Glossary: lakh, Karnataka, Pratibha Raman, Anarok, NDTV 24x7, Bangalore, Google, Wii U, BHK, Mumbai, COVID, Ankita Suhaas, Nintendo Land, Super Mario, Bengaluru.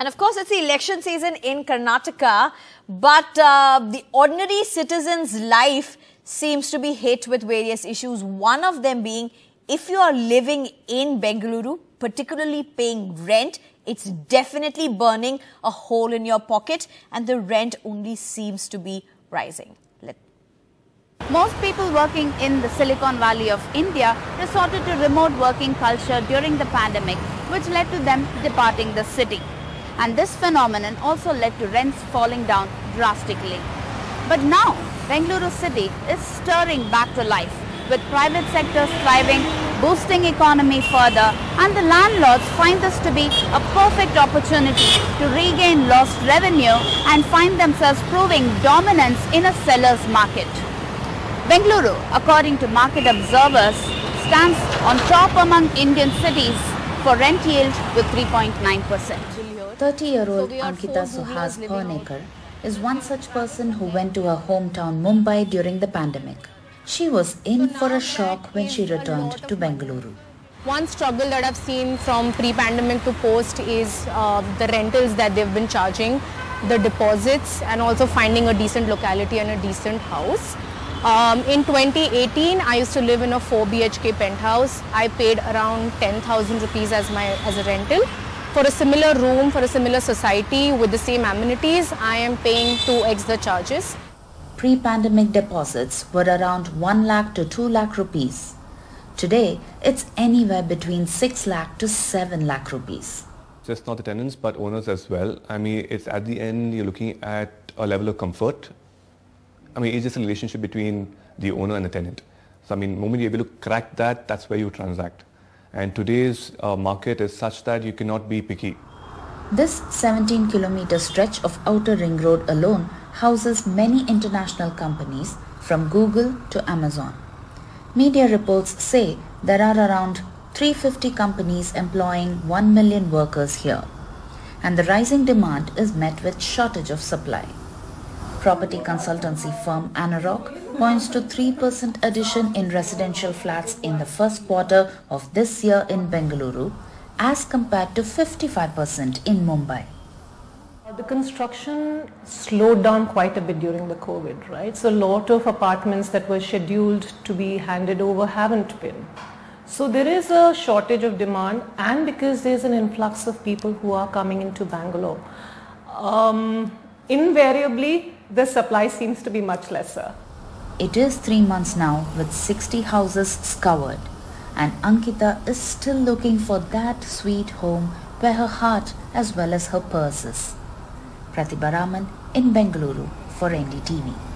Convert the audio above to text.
And of course, it's the election season in Karnataka, but the ordinary citizen's life seems to be hit with various issues. One of them being, if you are living in Bengaluru, particularly paying rent, it's definitely burning a hole in your pocket, and the rent only seems to be rising. Most people working in the Silicon Valley of India resorted to remote working culture during the pandemic, which led to them departing the city. And this phenomenon also led to rents falling down drastically. But now, Bengaluru city is stirring back to life, with private sectors thriving, boosting economy further, and the landlords find this to be a perfect opportunity to regain lost revenue and find themselves proving dominance in a seller's market. Bengaluru, according to market observers, stands on top among Indian cities for rent yield with 3.9%. 30-year-old Ankita Suhaas is one such person who went to her hometown Mumbai during the pandemic. She was in for a shock when she returned to Bengaluru. One struggle that I've seen from pre-pandemic to post is the rentals that they've been charging, the deposits, and also finding a decent locality and a decent house. In 2018, I used to live in a 4 BHK penthouse. I paid around 10,000 rupees as a rental. For a similar room, for a similar society with the same amenities, I am paying 2x the charges. Pre-pandemic deposits were around 1 lakh to 2 lakh rupees. Today, it's anywhere between 6 lakh to 7 lakh rupees. Just not the tenants, but owners as well. I mean, it's at the end, you're looking at a level of comfort. I mean, it's just a relationship between the owner and the tenant. So, I mean, the moment you're able to crack that, that's where you transact. And today's market is such that you cannot be picky. This 17-kilometer stretch of Outer Ring Road alone houses many international companies, from Google to Amazon. Media reports say there are around 350 companies employing 1 million workers here. And the rising demand is met with shortage of supply. Property consultancy firm Anarok points to 3% addition in residential flats in the first quarter of this year in Bengaluru as compared to 55% in Mumbai. The construction slowed down quite a bit during the COVID, right? So a lot of apartments that were scheduled to be handed over haven't been. So there is a shortage of demand, and because there's an influx of people who are coming into Bangalore, invariably, the supply seems to be much lesser. It is 3 months now with 60 houses scoured, and Ankita is still looking for that sweet home where her heart as well as her purse is. Pratibha Raman in Bengaluru for NDTV.